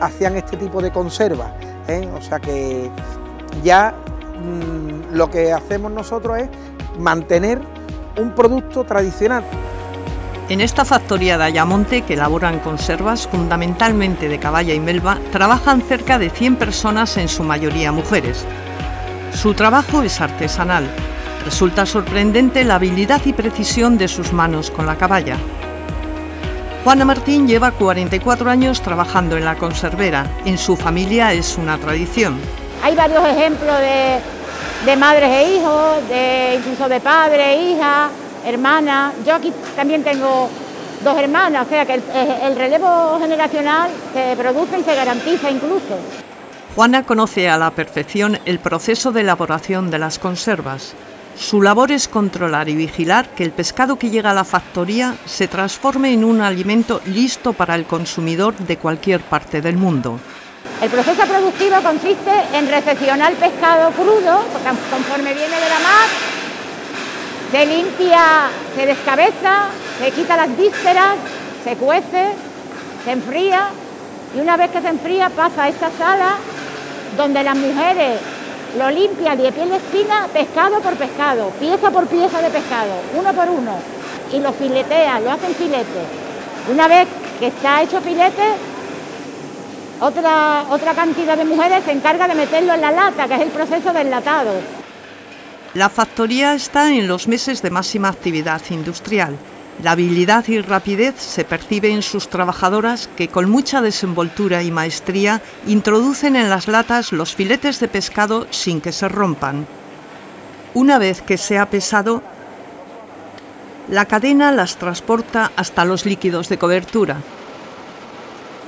Hacían este tipo de conservas, ¿eh? O sea que ya lo que hacemos nosotros es mantener un producto tradicional. En esta factoría de Ayamonte, que elaboran conservas fundamentalmente de caballa y melva, trabajan cerca de 100 personas, en su mayoría mujeres. Su trabajo es artesanal. Resulta sorprendente la habilidad y precisión de sus manos con la caballa. Juana Martín lleva 44 años trabajando en la conservera. En su familia es una tradición. Hay varios ejemplos de madres e hijos, incluso de padres, hijas, hermanas. Yo aquí también tengo dos hermanas, o sea que el relevo generacional se produce y se garantiza incluso. Juana conoce a la perfección el proceso de elaboración de las conservas. Su labor es controlar y vigilar que el pescado que llega a la factoría se transforme en un alimento listo para el consumidor de cualquier parte del mundo. El proceso productivo consiste en recepcionar pescado crudo, conforme viene de la mar, se limpia, se descabeza, se quita las vísceras, se cuece, se enfría, y una vez que se enfría pasa a esta sala donde las mujeres lo limpian de piel de espina, pescado por pescado, pieza por pieza de pescado, uno por uno, y lo filetean, lo hacen filete. Una vez que está hecho filete, otra cantidad de mujeres se encarga de meterlo en la lata, que es el proceso de enlatado. La factoría está en los meses de máxima actividad industrial. La habilidad y rapidez se percibe en sus trabajadoras, que con mucha desenvoltura y maestría introducen en las latas los filetes de pescado sin que se rompan. Una vez que se ha pesado, la cadena las transporta hasta los líquidos de cobertura.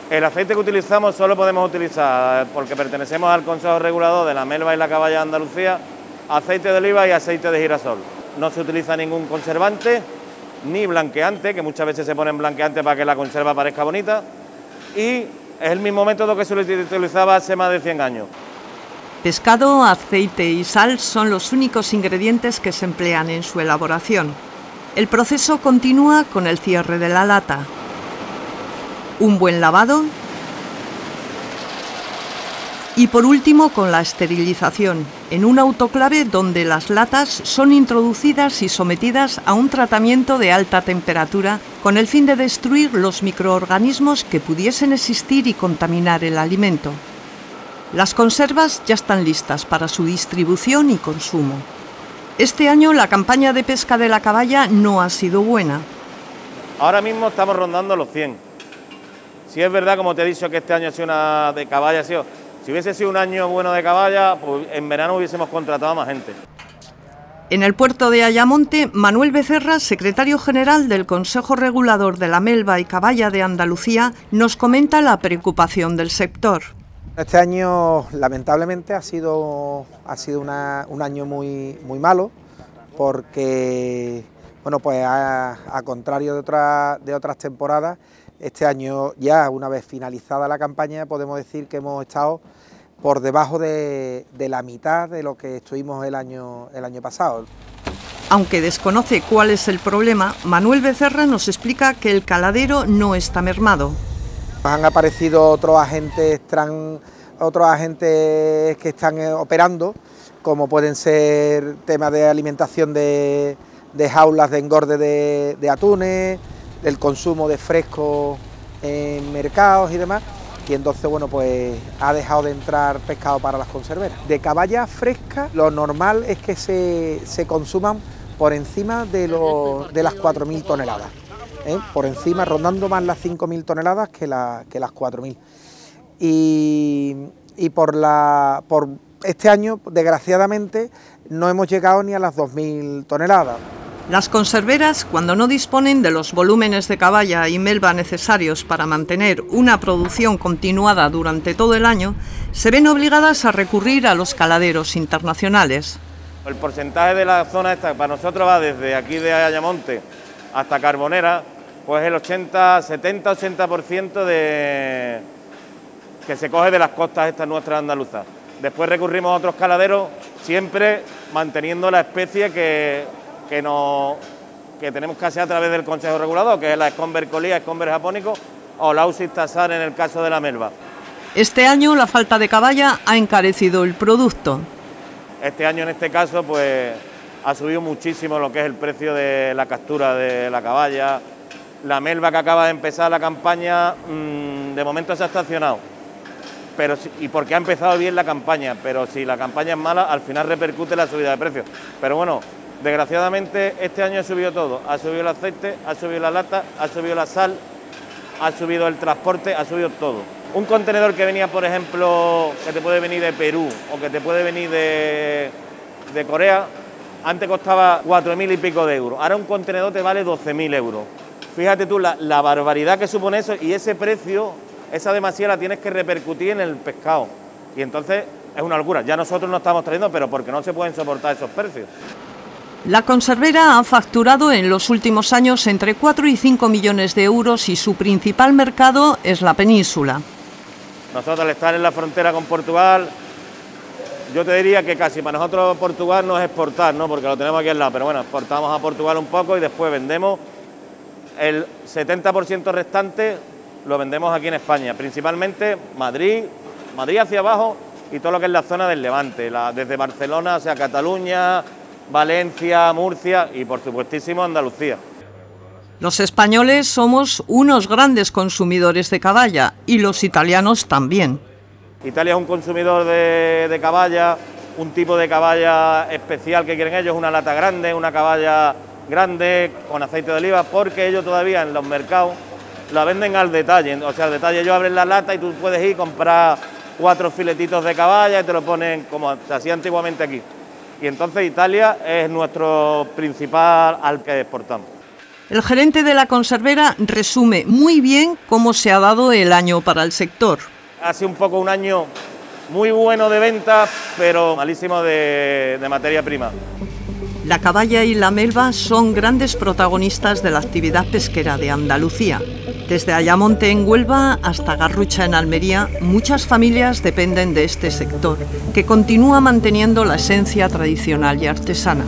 El aceite que utilizamos solo podemos utilizar, porque pertenecemos al Consejo Regulador de la Melva y la Caballa de Andalucía, aceite de oliva y aceite de girasol. No se utiliza ningún conservante ni blanqueante, que muchas veces se ponen blanqueantes para que la conserva parezca bonita, y es el mismo método que se utilizaba hace más de 100 años. Pescado, aceite y sal son los únicos ingredientes que se emplean en su elaboración. El proceso continúa con el cierre de la lata. Un buen lavado y por último con la esterilización, en un autoclave donde las latas son introducidas y sometidas a un tratamiento de alta temperatura con el fin de destruir los microorganismos que pudiesen existir y contaminar el alimento. Las conservas ya están listas para su distribución y consumo. Este año la campaña de pesca de la caballa no ha sido buena. Ahora mismo estamos rondando los 100. Si es verdad, como te he dicho, que este año ha sido una de caballa, ha sido... Si hubiese sido un año bueno de caballa, pues en verano hubiésemos contratado a más gente. En el puerto de Ayamonte, Manuel Becerra, secretario general del Consejo Regulador de la Melva y Caballa de Andalucía, nos comenta la preocupación del sector. Este año, lamentablemente, ha sido un año muy malo, porque, bueno, pues a contrario de otras temporadas, este año, ya una vez finalizada la campaña, podemos decir que hemos estado por debajo de la mitad de lo que estuvimos el año pasado. Aunque desconoce cuál es el problema, Manuel Becerra nos explica que el caladero no está mermado. Han aparecido otros agentes que están operando, como pueden ser temas de alimentación de jaulas de engorde de atunes, el consumo de fresco en mercados y demás, y entonces, bueno, pues ha dejado de entrar pescado para las conserveras. De caballa fresca, lo normal es que se consuman por encima de las 4.000 toneladas, ¿eh? Por encima, rondando más las 5.000 toneladas que las 4.000. Y por este año, desgraciadamente, no hemos llegado ni a las 2.000 toneladas. Las conserveras, cuando no disponen de los volúmenes de caballa y melva necesarios para mantener una producción continuada durante todo el año, se ven obligadas a recurrir a los caladeros internacionales. El porcentaje de la zona esta para nosotros va desde aquí de Ayamonte hasta Carbonera, pues el 70-80% que se coge de las costas estas nuestras andaluzas. Después recurrimos a otros caladeros, siempre manteniendo la especie que tenemos que hacer a través del Consejo Regulador, que es la Escomber Colía, Escomber Japónico o Lausis Tasar en el caso de la melva. Este año la falta de caballa ha encarecido el producto. Este año en este caso pues ha subido muchísimo lo que es el precio de la captura de la caballa. La melva, que acaba de empezar la campaña, de momento se ha estacionado. Pero y porque ha empezado bien la campaña, pero si la campaña es mala, al final repercute la subida de precios. Pero bueno, desgraciadamente este año ha subido todo. Ha subido el aceite, ha subido la lata, ha subido la sal, ha subido el transporte, ha subido todo. Un contenedor que venía, por ejemplo, que te puede venir de Perú o que te puede venir de Corea, antes costaba 4.000 y pico de euros. Ahora un contenedor te vale 12.000 euros. Fíjate tú la barbaridad que supone eso, y ese precio, esa demasía la tienes que repercutir en el pescado. Y entonces es una locura. Ya nosotros no estamos trayendo, pero porque no se pueden soportar esos precios. La conservera ha facturado en los últimos años entre 4 y 5 millones de euros y su principal mercado es la península. Nosotros, al estar en la frontera con Portugal, yo te diría que casi para nosotros Portugal no es exportar, ¿no? Porque lo tenemos aquí al lado, pero bueno, exportamos a Portugal un poco y después vendemos. El 70% restante lo vendemos aquí en España, principalmente Madrid hacia abajo y todo lo que es la zona del Levante, desde Barcelona, o sea, Cataluña, Valencia, Murcia y por supuestísimo Andalucía. Los españoles somos unos grandes consumidores de caballa y los italianos también. Italia es un consumidor de caballa, un tipo de caballa especial que quieren ellos, una lata grande, una caballa grande, con aceite de oliva, porque ellos todavía en los mercados la venden al detalle. O sea, al detalle, ellos abren la lata y tú puedes ir a comprar 4 filetitos de caballa y te lo ponen como se hacía antiguamente aquí. Y entonces Italia es nuestro principal al que exportamos. El gerente de la conservera resume muy bien cómo se ha dado el año para el sector. Ha sido un poco un año muy bueno de ventas, pero malísimo de materia prima. La caballa y la melva son grandes protagonistas de la actividad pesquera de Andalucía. Desde Ayamonte en Huelva hasta Garrucha en Almería, muchas familias dependen de este sector, que continúa manteniendo la esencia tradicional y artesana.